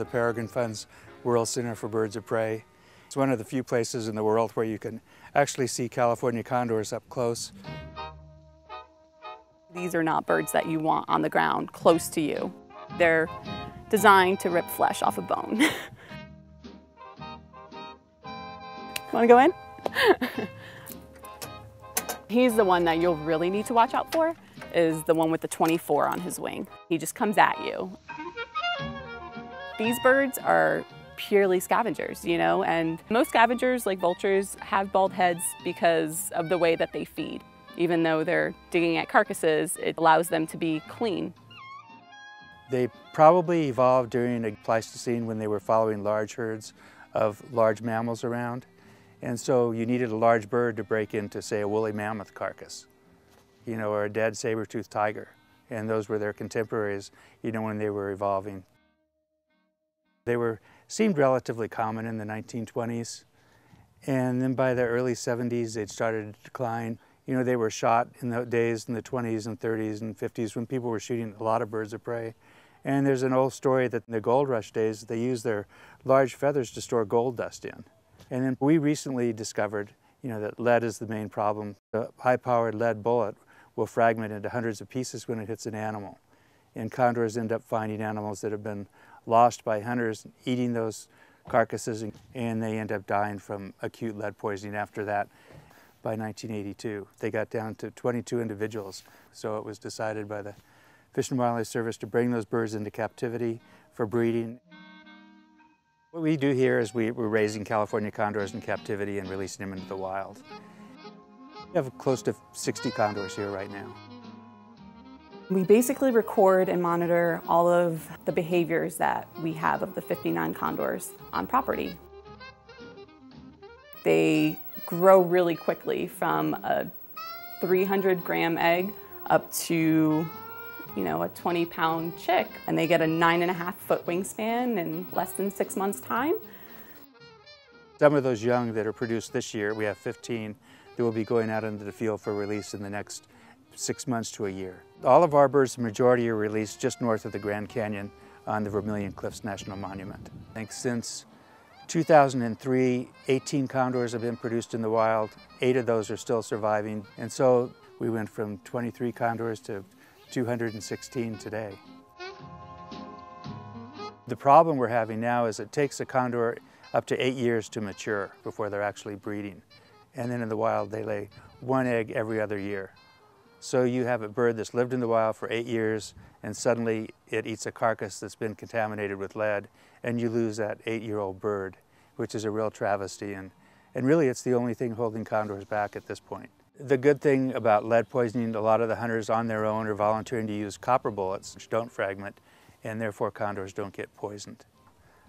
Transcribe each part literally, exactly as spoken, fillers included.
The Peregrine Fund's World Center for Birds of Prey. It's one of the few places in the world where you can actually see California condors up close. These are not birds that you want on the ground close to you. They're designed to rip flesh off a bone. Want to go in? He's the one that you'll really need to watch out for, is the one with the twenty-four on his wing. He just comes at you. These birds are purely scavengers, you know, and most scavengers, like vultures, have bald heads because of the way that they feed. Even though they're digging at carcasses, it allows them to be clean. They probably evolved during the Pleistocene when they were following large herds of large mammals around. And so you needed a large bird to break into, say, a woolly mammoth carcass, you know, or a dead saber-toothed tiger. And those were their contemporaries, you know, when they were evolving. They were, seemed relatively common in the nineteen twenties. And then by the early seventies, they'd started to decline. You know, they were shot in the days in the twenties and thirties and fifties when people were shooting a lot of birds of prey. And there's an old story that in the gold rush days, they used their large feathers to store gold dust in. And then we recently discovered, you know, that lead is the main problem. A high-powered lead bullet will fragment into hundreds of pieces when it hits an animal. And condors end up finding animals that have been lost by hunters, eating those carcasses, and they end up dying from acute lead poisoning after that. By nineteen eighty-two, they got down to twenty-two individuals. So it was decided by the Fish and Wildlife Service to bring those birds into captivity for breeding. What we do here is we, we're raising California condors in captivity and releasing them into the wild. We have close to sixty condors here right now. We basically record and monitor all of the behaviors that we have of the fifty-nine condors on property. They grow really quickly from a three hundred gram egg up to, you know, a twenty pound chick, and they get a nine and a half foot wingspan in less than six months time. Some of those young that are produced this year, we have fifteen, that will be going out into the field for release in the next six months to a year. All of our birds, the majority, are released just north of the Grand Canyon on the Vermilion Cliffs National Monument. I think since two thousand three, eighteen condors have been produced in the wild. Eight of those are still surviving. And so we went from twenty-three condors to two hundred sixteen today. The problem we're having now is it takes a condor up to eight years to mature before they're actually breeding. And then in the wild, they lay one egg every other year. So you have a bird that's lived in the wild for eight years, and suddenly it eats a carcass that's been contaminated with lead, and you lose that eight-year-old bird, which is a real travesty. And, and really, it's the only thing holding condors back at this point. The good thing about lead poisoning, a lot of the hunters on their own are volunteering to use copper bullets, which don't fragment, and therefore condors don't get poisoned.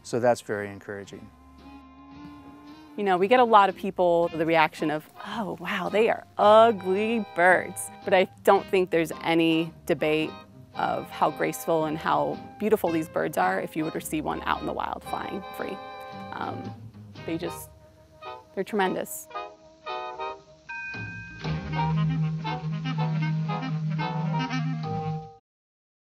So that's very encouraging. You know, we get a lot of people, the reaction of, oh, wow, they are ugly birds. But I don't think there's any debate of how graceful and how beautiful these birds are if you were to see one out in the wild flying free. Um, they just, they're tremendous.